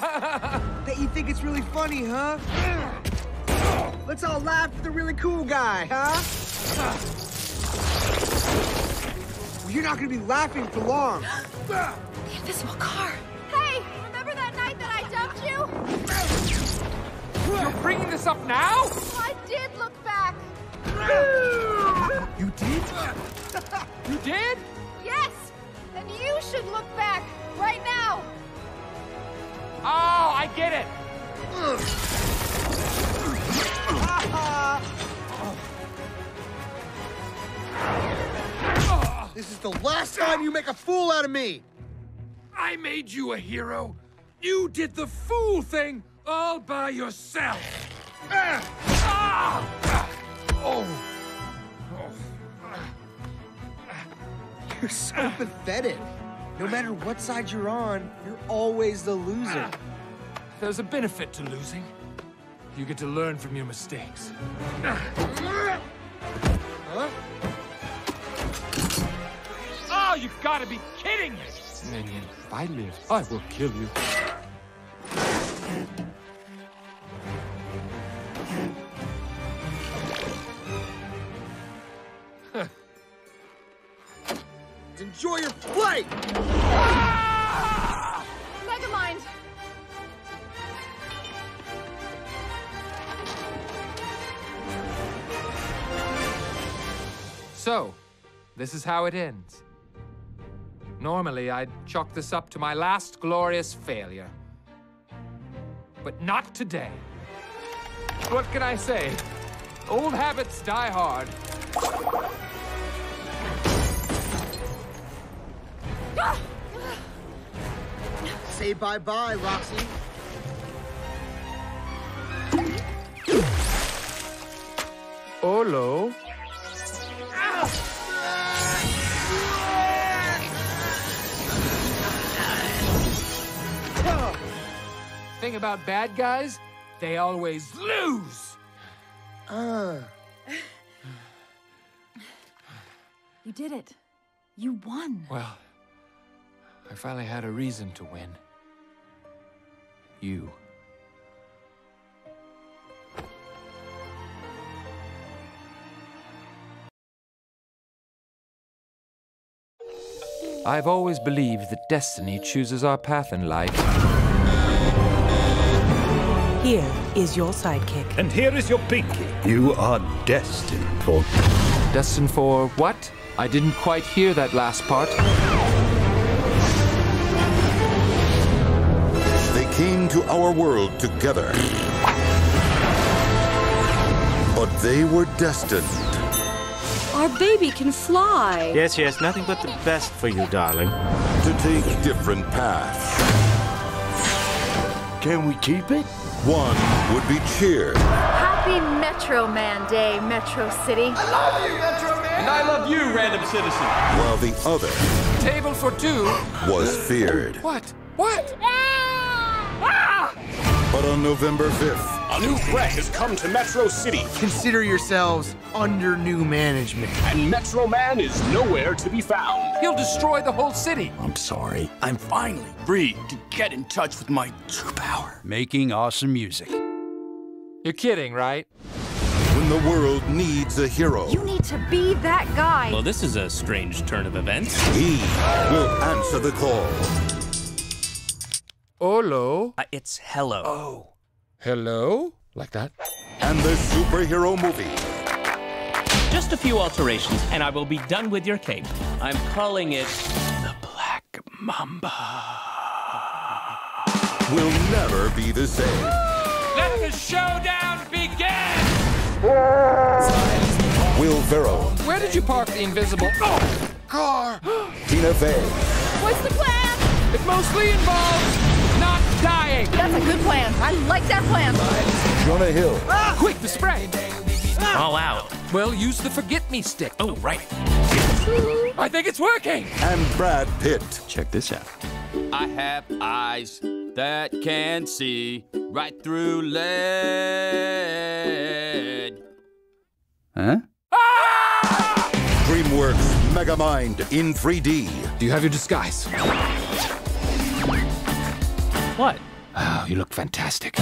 Bet you think it's really funny, huh? Let's all laugh at the really cool guy, huh? Well, you're not gonna be laughing for long. The invisible car. Hey, remember that night that I dumped you? You're bringing this up now? Well, I did look back. You did? You did? Yes, and you should look back right now. Oh, I get it. This is the last time you make a fool out of me. I made you a hero. You did the fool thing all by yourself. Oh. You're so pathetic. No matter what side you're on, you're always the loser. There's a benefit to losing. You get to learn from your mistakes. Huh? Oh, you've got to be kidding me! Minion, if I live, I will kill you. Enjoy your flight! Ah! Megamind! So, this is how it ends. Normally, I'd chalk this up to my last glorious failure. But not today. What can I say? Old habits die hard. Say bye-bye, Roxy. Olo. Thing about bad guys, they always lose. You did it. You won. Well, I finally had a reason to win. You. I've always believed that destiny chooses our path in life. Here is your sidekick. And here is your pinky. You are destined for... Destined for what? I didn't quite hear that last part. Came to our world together, but they were destined. Our baby can fly. Yes, yes, nothing but the best for you, darling. To take different paths. Can we keep it? One would be cheered. Happy Metro Man Day, Metro City. I love you, Metro Man! And I love you, random citizen. While the other... Table for two... was feared. What? What? But on November 5th, a new threat has come to Metro City. Consider yourselves under new management. And Metro Man is nowhere to be found. He'll destroy the whole city. I'm sorry. I'm finally free to get in touch with my true power. Making awesome music. You're kidding, right? When the world needs a hero. You need to be that guy. Well, this is a strange turn of events. He will answer the call. Hello? It's hello. Oh. Hello? Like that? And the superhero movie. Just a few alterations, and I will be done with your cape. I'm calling it the Black Mamba. Will never be the same. Let the showdown begin! Will Ferrell. Where did you park the invisible car? Tina Fey. What's the plan? It mostly involves... dying. That's a good plan. I like that plan. Jonah Hill. Ah, quick, the spray. Ah. All out. Well, use the forget-me-stick. Oh, right. I think it's working. And Brad Pitt. Check this out. I have eyes that can see right through lead. Huh? Ah! DreamWorks Megamind in 3D. Do you have your disguise? What? Oh, you look fantastic.